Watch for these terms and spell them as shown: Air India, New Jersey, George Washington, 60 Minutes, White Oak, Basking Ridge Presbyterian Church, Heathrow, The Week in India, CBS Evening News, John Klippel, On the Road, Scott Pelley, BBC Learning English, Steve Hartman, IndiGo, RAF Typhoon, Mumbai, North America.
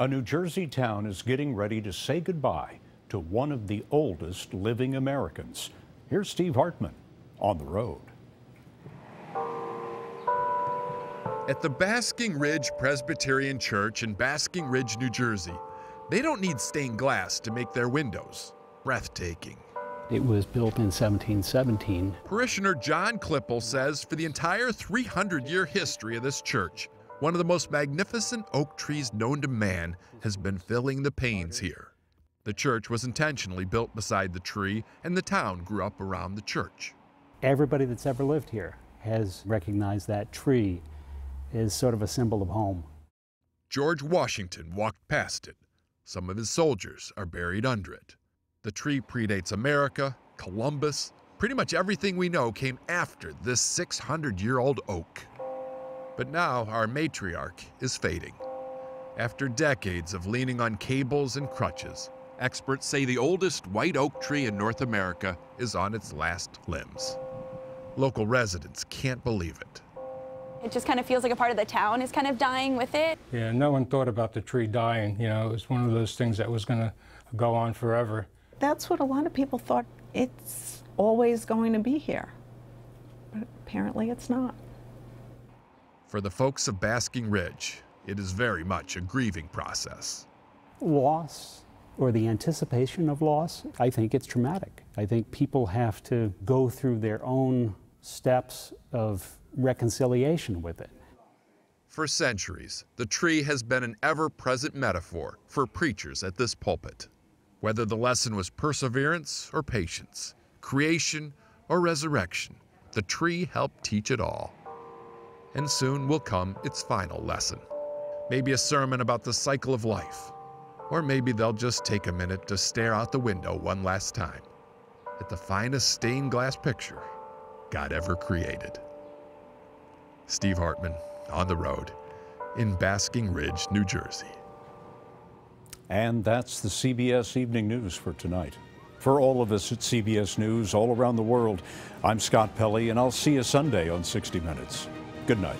A New Jersey town is getting ready to say goodbye to one of the oldest living Americans. Here's Steve Hartman on the road. At the Basking Ridge Presbyterian Church in Basking Ridge, New Jersey, they don't need stained glass to make their windows breathtaking. It was built in 1717. Parishioner John Klippel says for the entire 300-year history of this church, one of the most magnificent oak trees known to man has been filling the panes here. The church was intentionally built beside the tree, and the town grew up around the church. Everybody that's ever lived here has recognized that tree as sort of a symbol of home. George Washington walked past it. Some of his soldiers are buried under it. The tree predates America, Columbus. Pretty much everything we know came after this 600-year-old oak. But now our matriarch is fading. After decades of leaning on cables and crutches, experts say the oldest white oak tree in North America is on its last limbs. Local residents can't believe it. It just kind of feels like a part of the town is kind of dying with it. Yeah, no one thought about the tree dying. You know, it was one of those things that was going to go on forever. That's what a lot of people thought. It's always going to be here, but apparently it's not. For the folks of Basking Ridge, it is very much a grieving process. Loss, or the anticipation of loss, I think it's traumatic. I think people have to go through their own steps of reconciliation with it. For centuries, the tree has been an ever-present metaphor for preachers at this pulpit. Whether the lesson was perseverance or patience, creation or resurrection, the tree helped teach it all. And soon will come its final lesson. Maybe a sermon about the cycle of life, or maybe they'll just take a minute to stare out the window one last time at the finest stained glass picture God ever created. Steve Hartman, on the road in Basking Ridge, New Jersey. And that's the CBS Evening News for tonight. For all of us at CBS News all around the world, I'm Scott Pelley, and I'll see you Sunday on 60 Minutes. Good night.